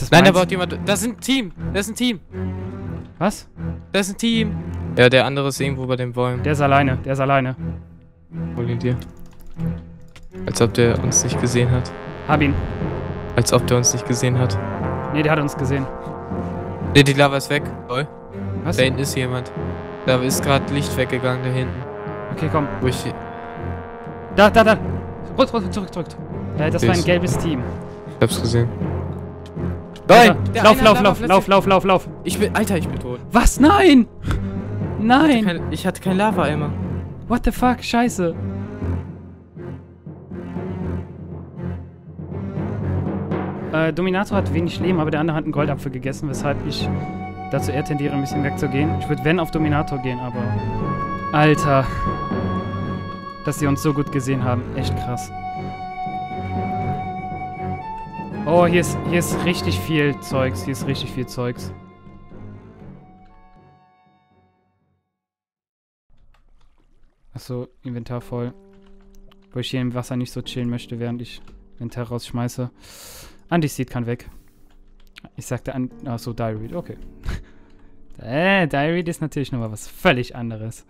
Ist das Nein, da baut jemand. Das ist ein Team. Das ist ein Team. Was? Das ist ein Team. Ja, der andere ist irgendwo bei den Bäumen. Der ist alleine. Der ist alleine. Hol ihn dir. Als ob der uns nicht gesehen hat. Hab ihn. Als ob der uns nicht gesehen hat. Nee, der hat uns gesehen. Nee, die Lava ist weg. Lol. Was? Da hinten ist jemand. Da ist gerade Licht weggegangen, da hinten. Okay, komm. Wo ich... Da. Zurück. Das war ein gelbes Team. Ich hab's gesehen. Nein! Lauf. Ich bin tot. Was? Nein! Ich hatte kein Lava-Eimer. What the fuck? Scheiße. Dominator hat wenig Leben, aber der andere hat einen Goldapfel gegessen, weshalb ich dazu eher tendiere, ein bisschen wegzugehen. Ich würde, wenn, auf Dominator gehen, aber... Alter. Dass sie uns so gut gesehen haben. Echt krass. Oh, hier ist richtig viel Zeugs. Achso, Inventar voll. Wo ich hier im Wasser nicht so chillen möchte, während ich Inventar rausschmeiße. Anti-Seed kann weg. Ich sagte an... Achso, Diary. Okay. Diary ist natürlich nochmal was völlig anderes.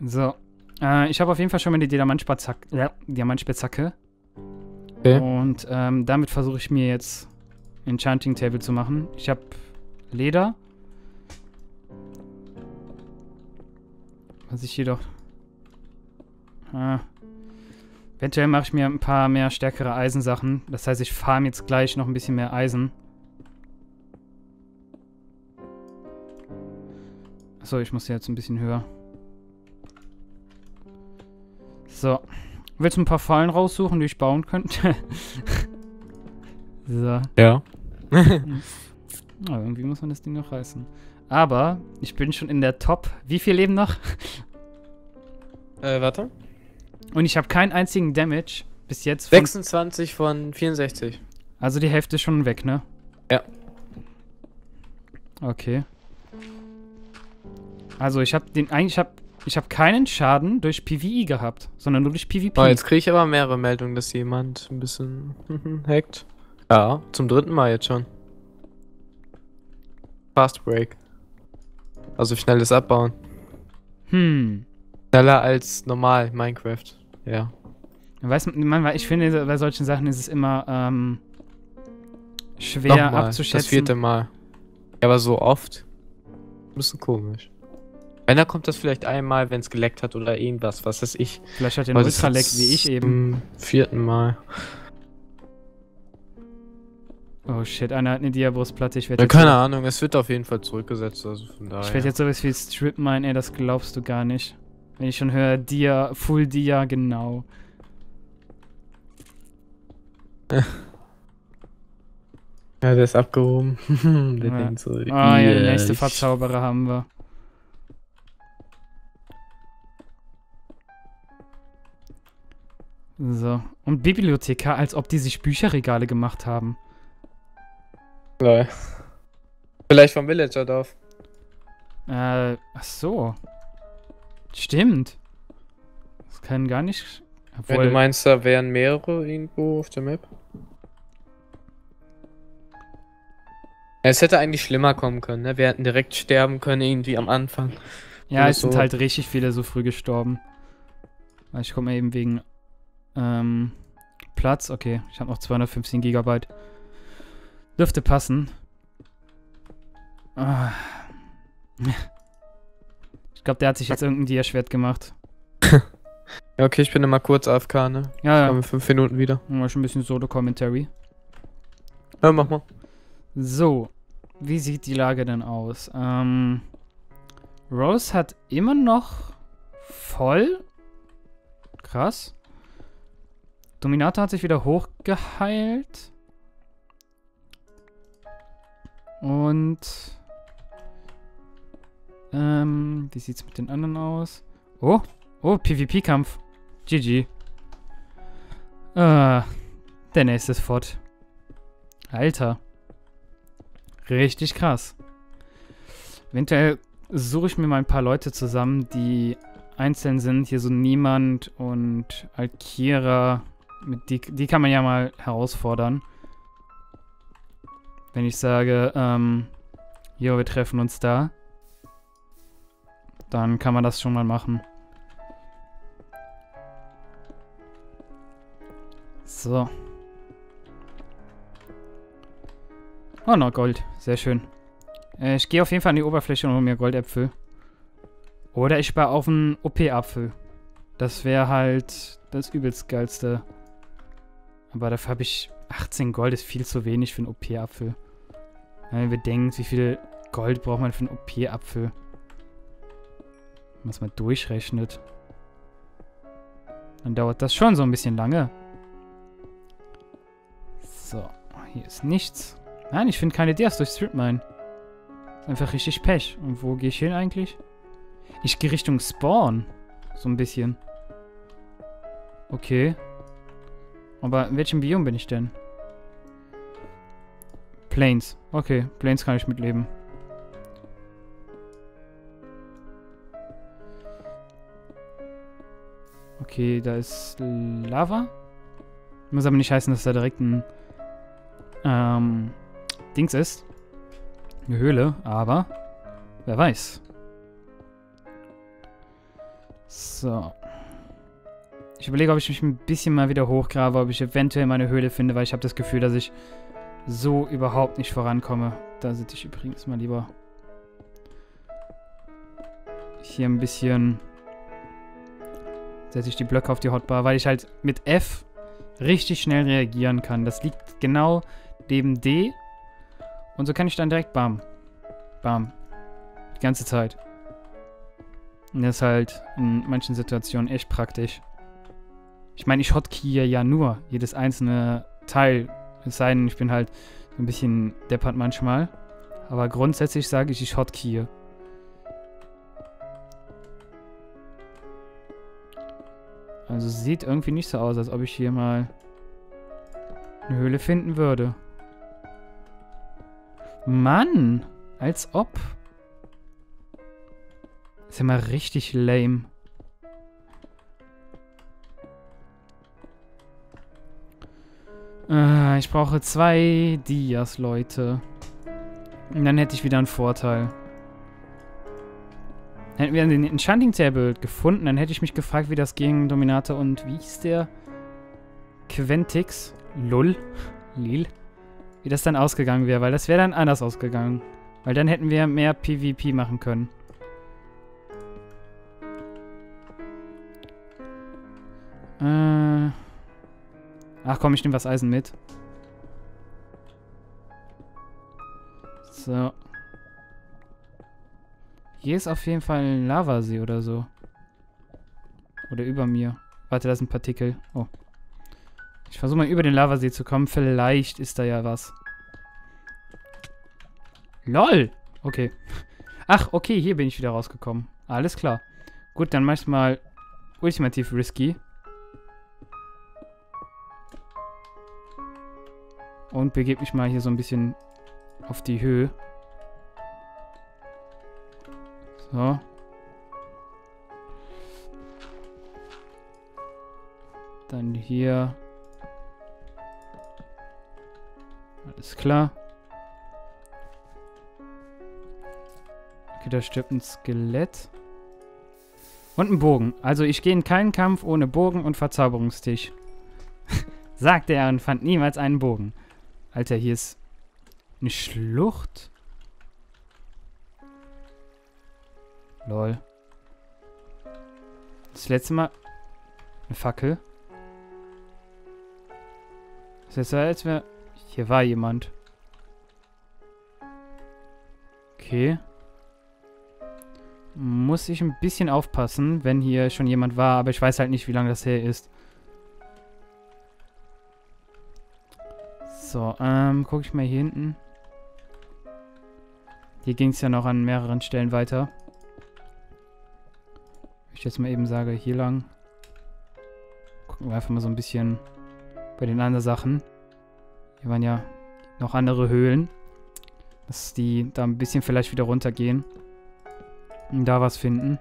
So. Ich habe auf jeden Fall schon mal die Diamantspitzhacke. Okay. Und damit versuche ich mir jetzt Enchanting Table zu machen. Ich habe Leder. Was ich jedoch... Eventuell mache ich mir ein paar mehr stärkere Eisensachen. Das heißt, ich farm jetzt gleich noch ein bisschen mehr Eisen. Achso, ich muss jetzt ein bisschen höher. So. Willst du ein paar Fallen raussuchen, die ich bauen könnte? So. Ja. Irgendwie muss man das Ding noch reißen. Aber ich bin schon in der Top. Wie viel Leben noch? Warte. Und ich habe keinen einzigen Damage bis jetzt. 26 von 64. Also die Hälfte ist schon weg, ne? Ja. Okay. Also ich habe den eigentlich ich habe keinen Schaden durch PvE gehabt, sondern nur durch PvP. Oh, jetzt kriege ich aber mehrere Meldungen, dass jemand ein bisschen hackt. Ja, zum 3. Mal jetzt schon. Fast Break. Also schnelles Abbauen. Schneller als normal Minecraft. Ja. Weiß man, ich finde, bei solchen Sachen ist es immer schwer abzuschätzen. Das 4. Mal. Ja, aber so oft. Ein bisschen komisch. Wenn, da kommt das vielleicht einmal, wenn es geleckt hat oder irgendwas, was weiß ich. Vielleicht hat er einen Ultra-Leck wie ich eben. Zum 4. Mal. Oh shit, einer hat eine Diabrustplatte. Ich werde ja, keine Ahnung, es wird auf jeden Fall zurückgesetzt, also von daher. Ich werde jetzt sowas wie Strip meinen, ey, das glaubst du gar nicht. Wenn ich schon höre, Dia, Full Dia, genau. Ja, der ist abgehoben. Der ja. Denkt so, ah ja, den nächsten Verzauberer haben wir. So. Und Bibliothekar, als ob die sich Bücherregale gemacht haben. Nein. Vielleicht vom Villagerdorf. Ach so. Stimmt. Das kann gar nicht... Obwohl, ja, du meinst, da wären mehrere irgendwo auf der Map? Ja, es hätte eigentlich schlimmer kommen können, ne? Wir hätten direkt sterben können, irgendwie am Anfang. Ja, es sind halt richtig viele so früh gestorben. Ich komme eben wegen... Platz, okay. Ich habe noch 215 GB. Dürfte passen. Ah. Ich glaube, der hat sich jetzt irgendein Dia-Schwert gemacht. Ja, okay, ich bin immer kurz AFK, ne? Ja. Ich komme in 5 Minuten wieder. Mal schon ein bisschen Solo-Commentary. Ja, mach mal. So. Wie sieht die Lage denn aus? Rose hat immer noch voll. Krass. Dominator hat sich wieder hochgeheilt. Und... wie sieht's mit den anderen aus? Oh, PvP-Kampf. GG. Der nächste ist fort. Alter. Richtig krass. Eventuell suche ich mir mal ein paar Leute zusammen, die einzeln sind. Hier so Niemand und Alkira... Die kann man ja mal herausfordern. Wenn ich sage, jo, wir treffen uns da, dann kann man das schon mal machen. So. Oh, noch Gold. Sehr schön. Ich gehe auf jeden Fall an die Oberfläche und hole mir Goldäpfel. Oder ich spare auf einen OP-Apfel. Das wäre halt das übelst geilste. Aber dafür habe ich 18 Gold, ist viel zu wenig für einen OP-Apfel. Wenn man bedenkt, wie viel Gold braucht man für einen OP-Apfel. Wenn man es mal durchrechnet. Dann dauert das schon so ein bisschen lange. So, hier ist nichts. Nein, ich finde keine Dias durch Stripmine. Einfach richtig Pech. Und wo gehe ich hin eigentlich? Ich gehe Richtung Spawn. So ein bisschen. Okay. Aber in welchem Biom bin ich denn? Plains. Okay, Plains kann ich mitleben. Okay, da ist Lava. Muss aber nicht heißen, dass da direkt ein Dings ist. Eine Höhle, aber wer weiß. So. Ich überlege, ob ich mich ein bisschen mal wieder hochgrabe, ob ich eventuell meine Höhle finde, weil ich habe das Gefühl, dass ich so überhaupt nicht vorankomme. Da sitze ich übrigens mal lieber hier ein bisschen. Setze ich die Blöcke auf die Hotbar, weil ich halt mit F richtig schnell reagieren kann. Das liegt genau neben D. Und so kann ich dann direkt bam, bam, die ganze Zeit. Und das ist halt in manchen Situationen echt praktisch. Ich meine, ich hotkeye ja nur jedes einzelne Teil. Es sei denn, ich bin halt ein bisschen deppert manchmal. Aber grundsätzlich sage ich, ich hotkeye. Also sieht irgendwie nicht so aus, als ob ich hier mal eine Höhle finden würde. Mann, als ob. Ist ja mal richtig lame. Ich brauche 2 Dias, Leute. Und dann hätte ich wieder einen Vorteil. Hätten wir den Enchanting Table gefunden, dann hätte ich mich gefragt, wie das gegen Dominator und wie hieß der? Quentix? Lil? Wie das dann ausgegangen wäre, weil das wäre dann anders ausgegangen. Weil dann hätten wir mehr PvP machen können. Ach komm, ich nehme was Eisen mit. So. Hier ist auf jeden Fall ein Lavasee oder so. Oder über mir. Warte, das sind Partikel. Oh. Ich versuche mal über den Lavasee zu kommen. Vielleicht ist da ja was. LOL! Okay. Ach, okay, hier bin ich wieder rausgekommen. Alles klar. Gut, dann manchmal ultimativ risky. Und begebe mich mal hier so ein bisschen auf die Höhe. So. Dann hier. Alles klar. Okay, da stirbt ein Skelett. Und ein Bogen. Also ich gehe in keinen Kampf ohne Bogen und Verzauberungstisch. Sagte er und fand niemals einen Bogen. Alter, hier ist eine Schlucht. Lol. Das letzte Mal eine Fackel. Das letzte Mal, als wir... Hier war jemand. Okay. Muss ich ein bisschen aufpassen, wenn hier schon jemand war, aber ich weiß halt nicht, wie lange das her ist. So, gucke ich mal hier hinten. Hier ging es ja noch an mehreren Stellen weiter. Ich jetzt mal eben sage, hier lang. Gucken wir einfach mal so ein bisschen bei den anderen Sachen. Hier waren ja noch andere Höhlen. Dass die da ein bisschen vielleicht wieder runtergehen. Und da was finden.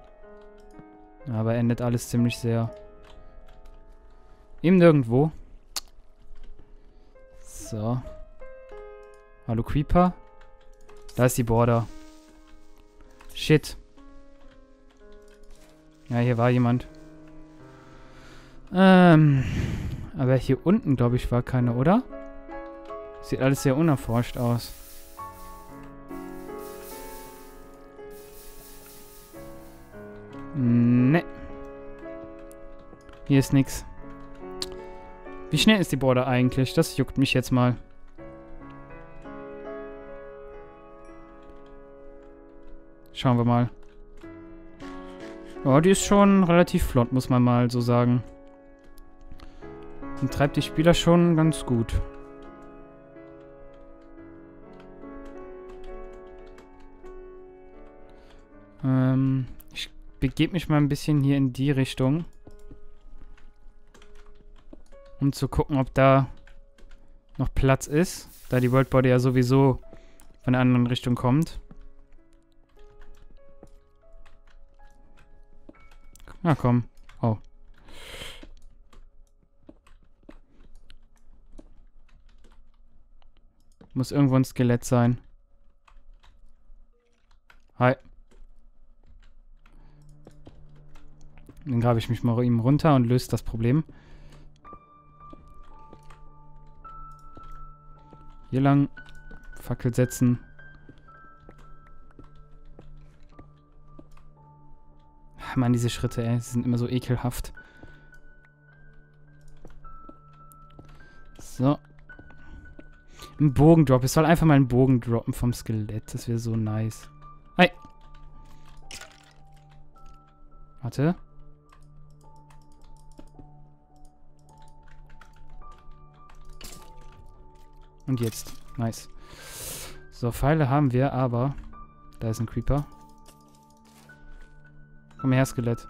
Aber endet alles ziemlich sehr im Nirgendwo. So. Hallo Creeper. Da ist die Border. Shit. Ja, hier war jemand. Aber hier unten, glaube ich, war keiner, oder? Sieht alles sehr unerforscht aus. Ne. Hier ist nix. Wie schnell ist die Border eigentlich? Das juckt mich jetzt mal. Schauen wir mal. Ja, die ist schon relativ flott, muss man mal so sagen. Und treibt die Spieler schon ganz gut. Ich begebe mich mal ein bisschen hier in die Richtung. Um zu gucken, ob da noch Platz ist. Da die World Border ja sowieso von der anderen Richtung kommt. Na komm. Oh. Muss irgendwo ein Skelett sein. Hi. Dann grabe ich mich mal ihm runter und löse das Problem. Hier lang. Fackel setzen. Mann, diese Schritte, ey. Sie sind immer so ekelhaft. So. Ein Bogendrop. Es soll einfach mal einen Bogen droppen vom Skelett. Das wäre so nice. Hey! Warte. Und jetzt. Nice. So, Pfeile haben wir, aber... Da ist ein Creeper. Komm her, Skelett.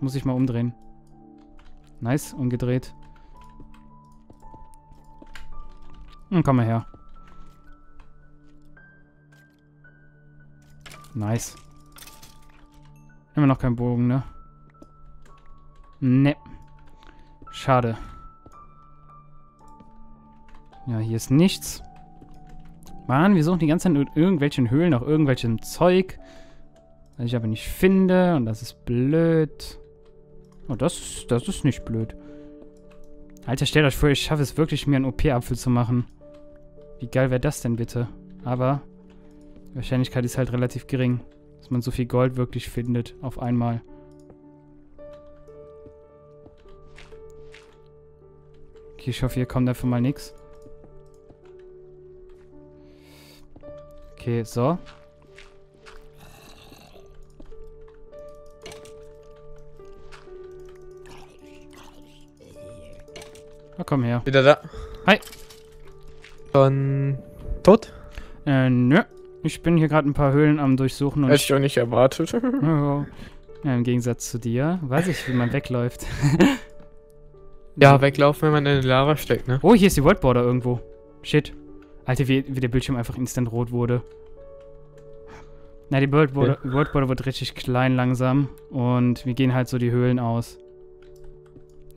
Muss ich mal umdrehen. Nice, umgedreht. Und komm mal her. Nice. Immer noch kein Bogen, ne? Ne. Schade. Ja, hier ist nichts. Mann, wir suchen die ganze Zeit in irgendwelchen Höhlen nach irgendwelchem Zeug. Was ich aber nicht finde. Und das ist blöd. Oh, das ist nicht blöd. Alter, stellt euch vor, ich schaffe es wirklich, mir einen OP-Apfel zu machen. Wie geil wäre das denn bitte? Aber die Wahrscheinlichkeit ist halt relativ gering, dass man so viel Gold wirklich findet auf einmal. Okay, ich hoffe, hier kommt einfach mal nichts. Okay, so. Na komm her. Wieder da. Hi. Schon tot? Nö. Ich bin hier gerade ein paar Höhlen am Durchsuchen. Und hätte ich auch nicht erwartet. Oh. Ja, im Gegensatz zu dir. Weiß ich, wie man wegläuft. Ja, weglaufen, wenn man in die Lava steckt, ne? Oh, hier ist die World Border irgendwo. Shit. Alter, wie der Bildschirm einfach instant rot wurde. Na, die World Border wird richtig klein langsam. Und wir gehen halt so die Höhlen aus.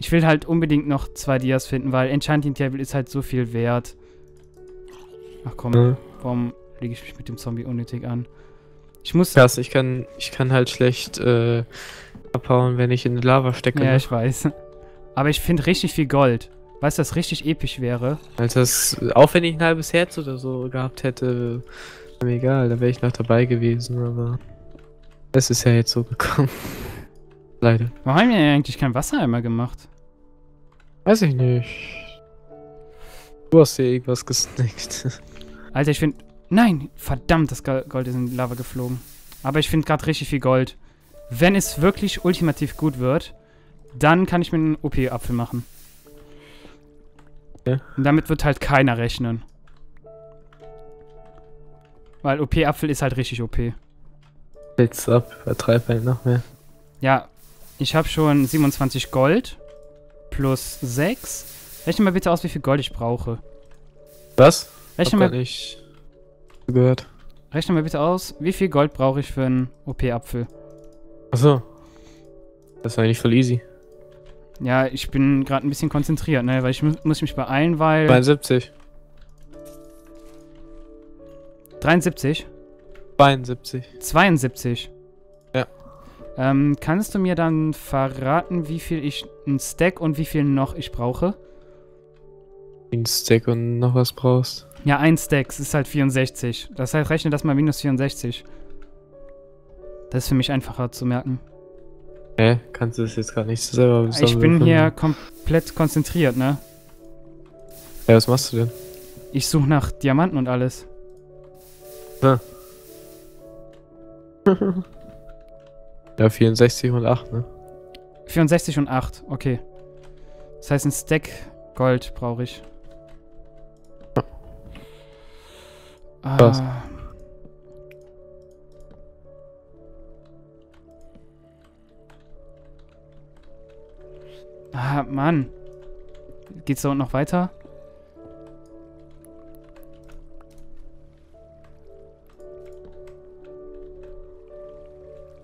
Ich will halt unbedingt noch 2 Dias finden, weil Enchanting Table ist halt so viel wert. Ach komm, warum lege ich mich mit dem Zombie unnötig an? Ich muss... Krass, ich kann halt schlecht abhauen, wenn ich in die Lava stecke. Ja, ich weiß. Aber ich finde richtig viel Gold. Weißt du, das richtig episch wäre? Also das, auch wenn ich ein halbes Herz oder so gehabt hätte, ist mir egal, da wäre ich noch dabei gewesen, aber... Es ist ja jetzt so gekommen. Leider. Warum haben wir eigentlich kein Wassereimer gemacht? Weiß ich nicht. Du hast hier irgendwas gesnickt. Alter, ich finde... Nein! Verdammt, das Gold ist in die Lava geflogen. Aber ich finde gerade richtig viel Gold. Wenn es wirklich ultimativ gut wird, dann kann ich mir einen OP-Apfel machen. Ja. Und damit wird halt keiner rechnen. Weil OP-Apfel ist halt richtig OP. Jetzt ab, vertreib halt noch mehr. Ja. Ich habe schon 27 Gold plus 6. Rechne mal bitte aus, wie viel Gold ich brauche. Was? Rechne mal. Ich gehört. Rechne mal bitte aus, wie viel Gold brauche ich für einen OP-Apfel. Achso. Das war eigentlich voll easy. Ja, ich bin gerade ein bisschen konzentriert, ne? Weil ich muss mich beeilen, weil... 72. 73? 72. 72? Ja. Kannst du mir dann verraten, wie viel ich einen Stack und wie viel noch ich brauche? Ein Stack und noch was brauchst? Ja, ein Stack, es ist halt 64. Das heißt, rechne das mal minus 64. Das ist für mich einfacher zu merken. Hä? Kannst du das jetzt gerade nicht selber wissen? Ich bin hier komplett konzentriert, ne? Ja, was machst du denn? Ich suche nach Diamanten und alles. Ja. Ja, 64 und 8, ne? 64 und 8, okay. Das heißt, ein Stack Gold brauche ich. Ja. Was? Ah, Mann. Geht's da unten noch weiter?